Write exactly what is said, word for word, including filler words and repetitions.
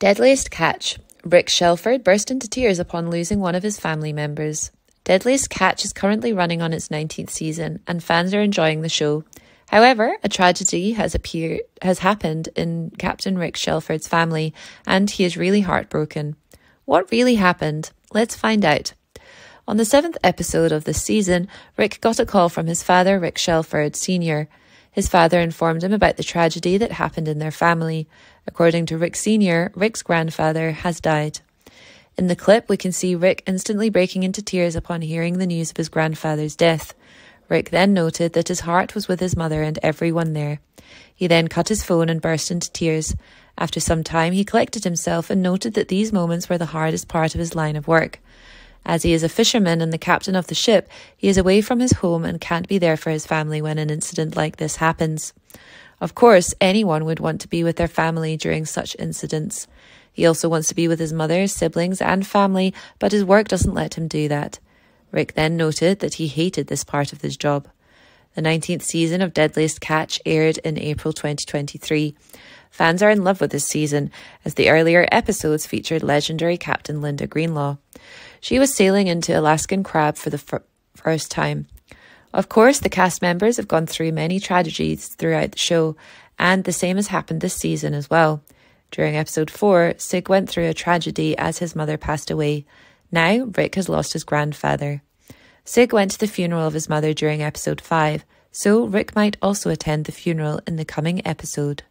Deadliest Catch. Rick Shelford burst into tears upon losing one of his family members. Deadliest Catch is currently running on its nineteenth season, and fans are enjoying the show. However, a tragedy has appeared has happened in Captain Rick Shelford's family, and he is really heartbroken. What really happened? Let's find out. On the seventh episode of this season, Rick got a call from his father, Rick Shelford Senior His father informed him about the tragedy that happened in their family. According to Rick Senior, Rick's grandfather has died. In the clip, we can see Rick instantly breaking into tears upon hearing the news of his grandfather's death. Rick then noted that his heart was with his mother and everyone there. He then cut his phone and burst into tears. After some time, he collected himself and noted that these moments were the hardest part of his line of work. As he is a fisherman and the captain of the ship, he is away from his home and can't be there for his family when an incident like this happens. Of course, anyone would want to be with their family during such incidents. He also wants to be with his mother, siblings, and family, but his work doesn't let him do that. Rick then noted that he hated this part of his job. The nineteenth season of Deadliest Catch aired in April twenty twenty-three. Fans are in love with this season, as the earlier episodes featured legendary Captain Linda Greenlaw. She was sailing into Alaskan crab for the fir first time. Of course, the cast members have gone through many tragedies throughout the show, and the same has happened this season as well. During episode four, Sig went through a tragedy as his mother passed away. Now, Rick has lost his grandfather. Sig went to the funeral of his mother during episode five, so Rick might also attend the funeral in the coming episode.